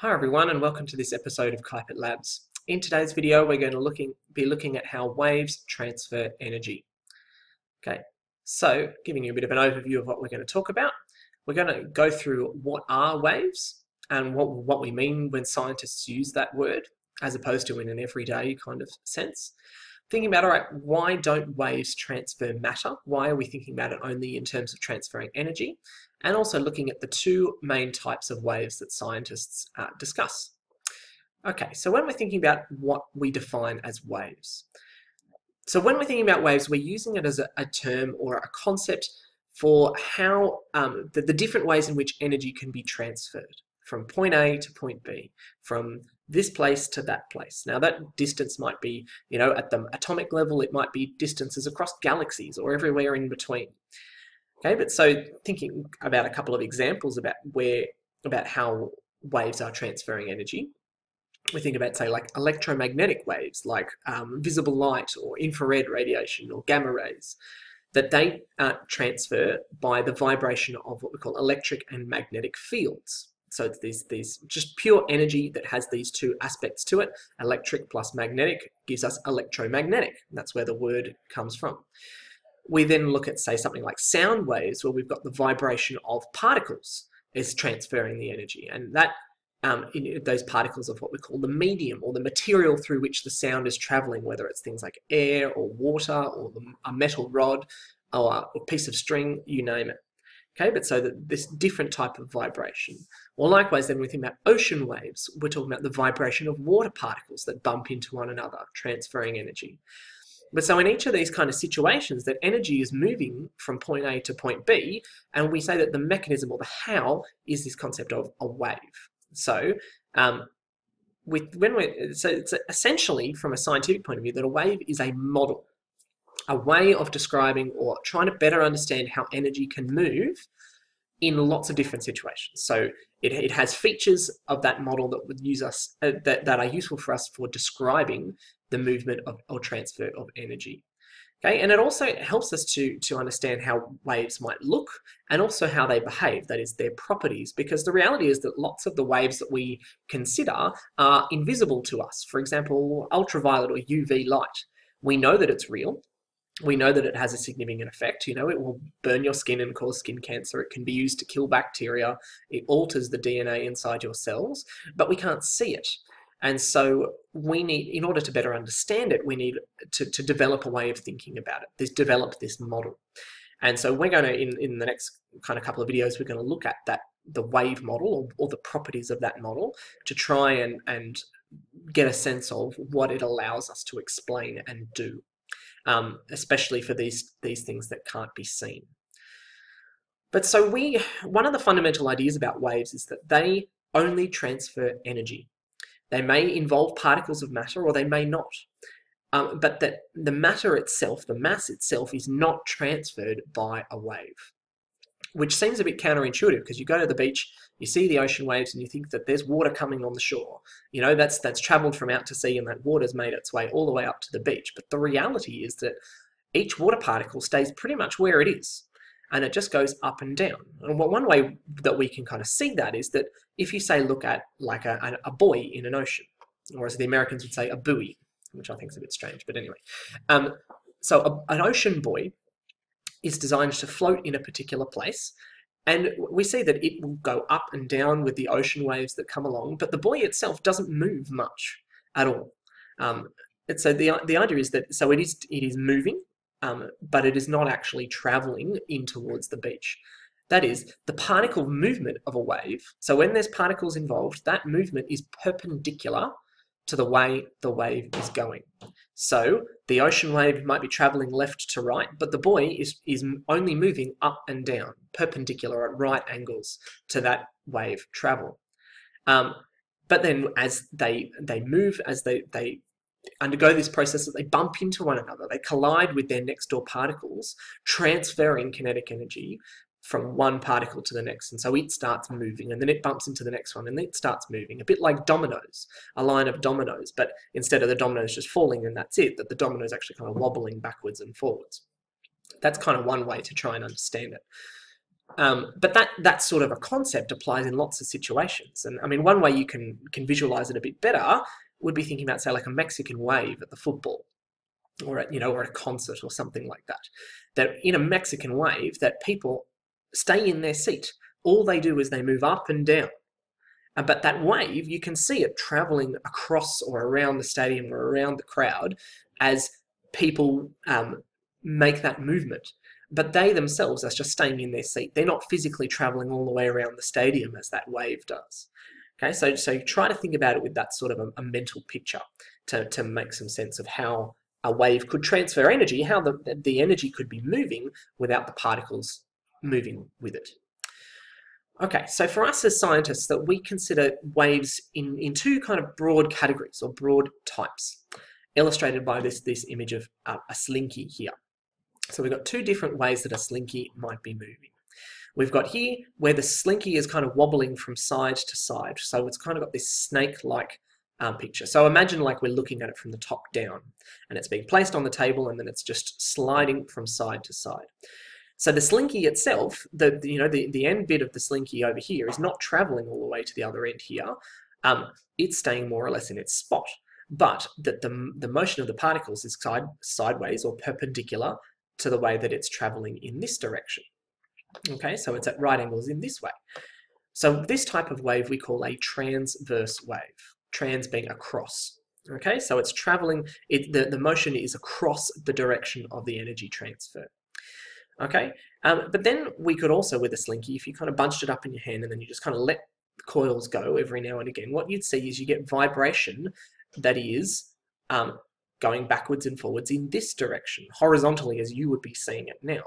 Hi everyone, and welcome to this episode of Keipert Labs. In today's video we're going to be looking at how waves transfer energy. Okay, so giving you a bit of an overview of what we're going to talk about. We're going to go through what are waves and what we mean when scientists use that word, as opposed to in an everyday kind of sense. Thinking about, all right, why don't waves transfer matter? Why are we thinking about it only in terms of transferring energy? And also looking at the two main types of waves that scientists discuss. Okay, so when we're thinking about what we define as waves. So when we're thinking about waves, we're using it as a term or a concept for how the different ways in which energy can be transferred from point A to point B, from this place to that place. Now that distance might be, you know, at the atomic level, it might be distances across galaxies or everywhere in between. Okay, but so thinking about a couple of examples about how waves are transferring energy, we think about, say, like electromagnetic waves, like visible light or infrared radiation or gamma rays, that they transfer by the vibration of what we call electric and magnetic fields. So it's these just pure energy that has these two aspects to it. Electric plus magnetic gives us electromagnetic. That's where the word comes from. We then look at, say, something like sound waves, where we've got the vibration of particles is transferring the energy. And that those particles of what we call the medium, or the material through which the sound is traveling, whether it's things like air or water or a metal rod or a piece of string, you name it. Okay, but so that this different type of vibration. Well, likewise, then we think about ocean waves. We're talking about the vibration of water particles that bump into one another, transferring energy. But so in each of these kind of situations, that energy is moving from point A to point B, and we say that the mechanism or the how is this concept of a wave. So it's essentially, from a scientific point of view, that a wave is a model, a way of describing or trying to better understand how energy can move in lots of different situations. So it has features of that model that would use us that are useful for us for describing the movement of or transfer of energy. Okay, and it also helps us to understand how waves might look and also how they behave, that is, their properties, because the reality is that lots of the waves that we consider are invisible to us. For example, ultraviolet or UV light. We know that it's real. We know that it has a significant effect. You know, it will burn your skin and cause skin cancer. It can be used to kill bacteria. It alters the DNA inside your cells, but we can't see it. And so we need, in order to better understand it, we need to develop a way of thinking about it, develop this model. And so we're going to, in the next kind of couple of videos, we're going to look at that, the wave model or the properties of that model, to try and get a sense of what it allows us to explain and do. Especially for these things that can't be seen. But so one of the fundamental ideas about waves is that they only transfer energy. They may involve particles of matter or they may not, but that the matter itself, the mass itself, is not transferred by a wave, which seems a bit counterintuitive, because you go to the beach, you see the ocean waves and you think that there's water coming on the shore. You know, that's traveled from out to sea and that water's made its way all the way up to the beach. But the reality is that each water particle stays pretty much where it is, and it just goes up and down. And one way that we can kind of see that is that if you, say, look at like a buoy in an ocean, or as the Americans would say, a buoy, which I think is a bit strange, but anyway. So an ocean buoy is designed to float in a particular place, and we see that it will go up and down with the ocean waves that come along, but the buoy itself doesn't move much at all. And so the idea is that, so it is moving, but it is not actually traveling in towards the beach. That is, the particle movement of a wave, so when there's particles involved, that movement is perpendicular to the way the wave is going. So the ocean wave might be traveling left to right, but the buoy is only moving up and down, perpendicular at right angles to that wave travel. But then as they move, as they undergo this process that they bump into one another, they collide with their next door particles, transferring kinetic energy from one particle to the next. And so it starts moving, and then it bumps into the next one, and it starts moving, a bit like dominoes, a line of dominoes, but instead of the dominoes just falling and that's it, that the dominoes actually kind of wobbling backwards and forwards. That's kind of one way to try and understand it. But that sort of a concept applies in lots of situations. And I mean, one way you can visualize it a bit better would be thinking about, say, like a Mexican wave at the football, or at, or a concert or something like that. That in a Mexican wave, that people stay in their seat. All they do is they move up and down. But that wave, you can see it traveling across or around the stadium or around the crowd as people make that movement. But they themselves are just staying in their seat. They're not physically traveling all the way around the stadium as that wave does. Okay, so you try to think about it with that sort of a mental picture to make some sense of how a wave could transfer energy, how the energy could be moving without the particles moving with it. Okay, so for us as scientists, that we consider waves in two kind of broad categories or broad types, illustrated by this image of a slinky here. So we've got two different ways that a slinky might be moving. We've got here where the slinky is kind of wobbling from side to side, so it's kind of got this snake-like picture. So imagine like we're looking at it from the top down, and it's being placed on the table, and then it's just sliding from side to side. So the slinky itself, the end bit of the slinky over here is not travelling all the way to the other end here. It's staying more or less in its spot, but that the motion of the particles is sideways or perpendicular to the way that it's travelling in this direction. Okay, so it's at right angles in this way. So this type of wave we call a transverse wave, trans being across. Okay, so it's travelling, the motion is across the direction of the energy transfer. Okay, but then we could also, with a slinky, if you kind of bunched it up in your hand and then you just kind of let the coils go every now and again, what you'd see is you get vibration that is going backwards and forwards in this direction, horizontally as you would be seeing it now.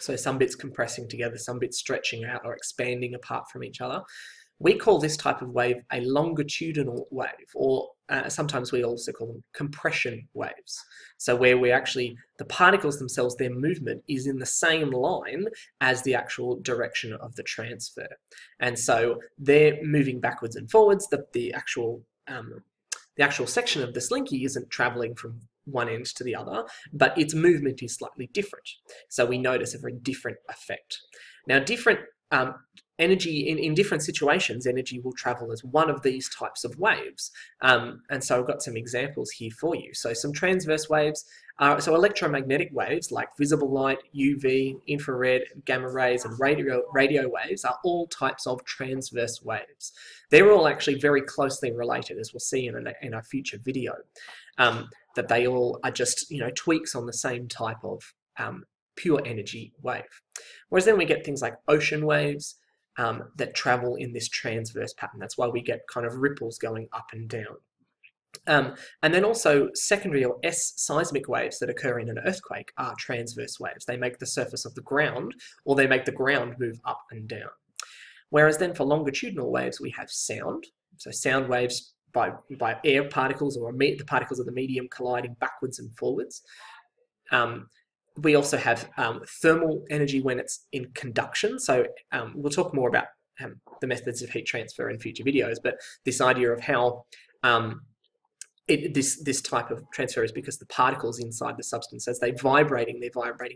So some bits compressing together, some bits stretching out or expanding apart from each other. We call this type of wave a longitudinal wave, or sometimes we also call them compression waves. So where we actually, the particles themselves, their movement is in the same line as the actual direction of the transfer. And so they're moving backwards and forwards. The actual section of the slinky isn't traveling from one end to the other, but its movement is slightly different. So we notice a very different effect. Now, different energy in different situations, energy will travel as one of these types of waves. And so I've got some examples here for you. So some transverse waves are, so electromagnetic waves like visible light, UV, infrared, gamma rays, and radio waves are all types of transverse waves. They're all actually very closely related, as we'll see in our future video, that they all are just, tweaks on the same type of pure energy wave. Whereas then we get things like ocean waves, that travel in this transverse pattern. That's why we get kind of ripples going up and down. And then also secondary or S seismic waves that occur in an earthquake are transverse waves. They make the surface of the ground, or they make the ground move up and down. Whereas then for longitudinal waves, we have sound. So sound waves by air particles or the particles of the medium colliding backwards and forwards. We also have thermal energy when it's in conduction. So we'll talk more about the methods of heat transfer in future videos, but this idea of how this type of transfer is because the particles inside the substance, as they're vibrating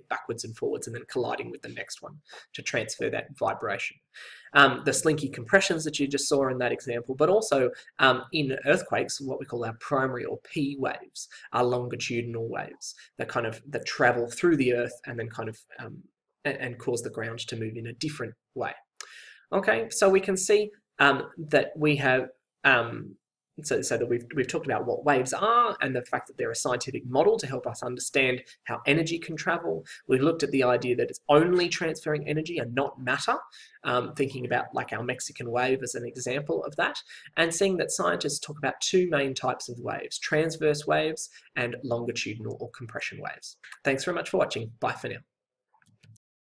backwards and forwards and then colliding with the next one to transfer that vibration. The slinky compressions that you just saw in that example, but also in earthquakes, what we call our primary or P waves are longitudinal waves that travel through the earth and then and cause the ground to move in a different way. Okay, so we can see that we have so that we've talked about what waves are and the fact that they're a scientific model to help us understand how energy can travel. We've looked at the idea that it's only transferring energy and not matter, thinking about like our Mexican wave as an example of that, and seeing that scientists talk about two main types of waves, transverse waves and longitudinal or compression waves. Thanks very much for watching. Bye for now.